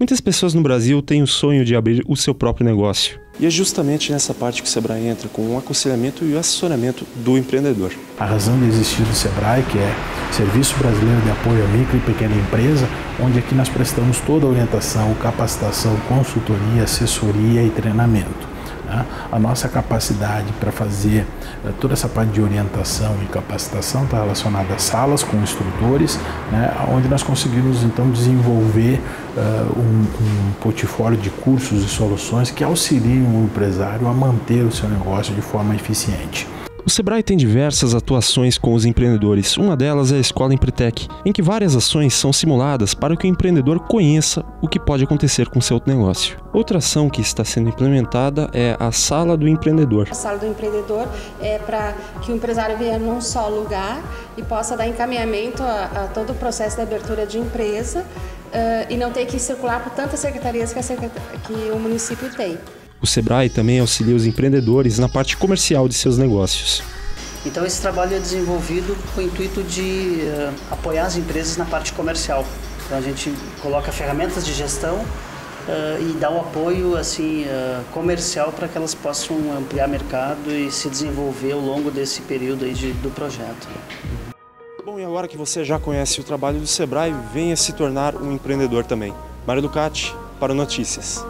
Muitas pessoas no Brasil têm o sonho de abrir o seu próprio negócio. E é justamente nessa parte que o Sebrae entra, com o aconselhamento e o assessoramento do empreendedor. A razão de existir do Sebrae, que é Serviço Brasileiro de Apoio à Micro e Pequena Empresa, onde aqui nós prestamos toda a orientação, capacitação, consultoria, assessoria e treinamento. A nossa capacidade para fazer toda essa parte de orientação e capacitação está relacionada a salas com instrutores, né, onde nós conseguimos então desenvolver um portfólio de cursos e soluções que auxiliam o empresário a manter o seu negócio de forma eficiente. O Sebrae tem diversas atuações com os empreendedores. Uma delas é a Escola Empretec, em que várias ações são simuladas para que o empreendedor conheça o que pode acontecer com seu negócio. Outra ação que está sendo implementada é a Sala do Empreendedor. A Sala do Empreendedor é para que o empresário venha num só lugar e possa dar encaminhamento a todo o processo de abertura de empresa e não ter que circular por tantas secretarias que o município tem. O Sebrae também auxilia os empreendedores na parte comercial de seus negócios. Então esse trabalho é desenvolvido com o intuito de apoiar as empresas na parte comercial. Então a gente coloca ferramentas de gestão e dá um apoio assim, comercial para que elas possam ampliar mercado e se desenvolver ao longo desse período aí do projeto. Bom, e agora que você já conhece o trabalho do Sebrae, venha se tornar um empreendedor também. Mário Ducati, para o Notícias.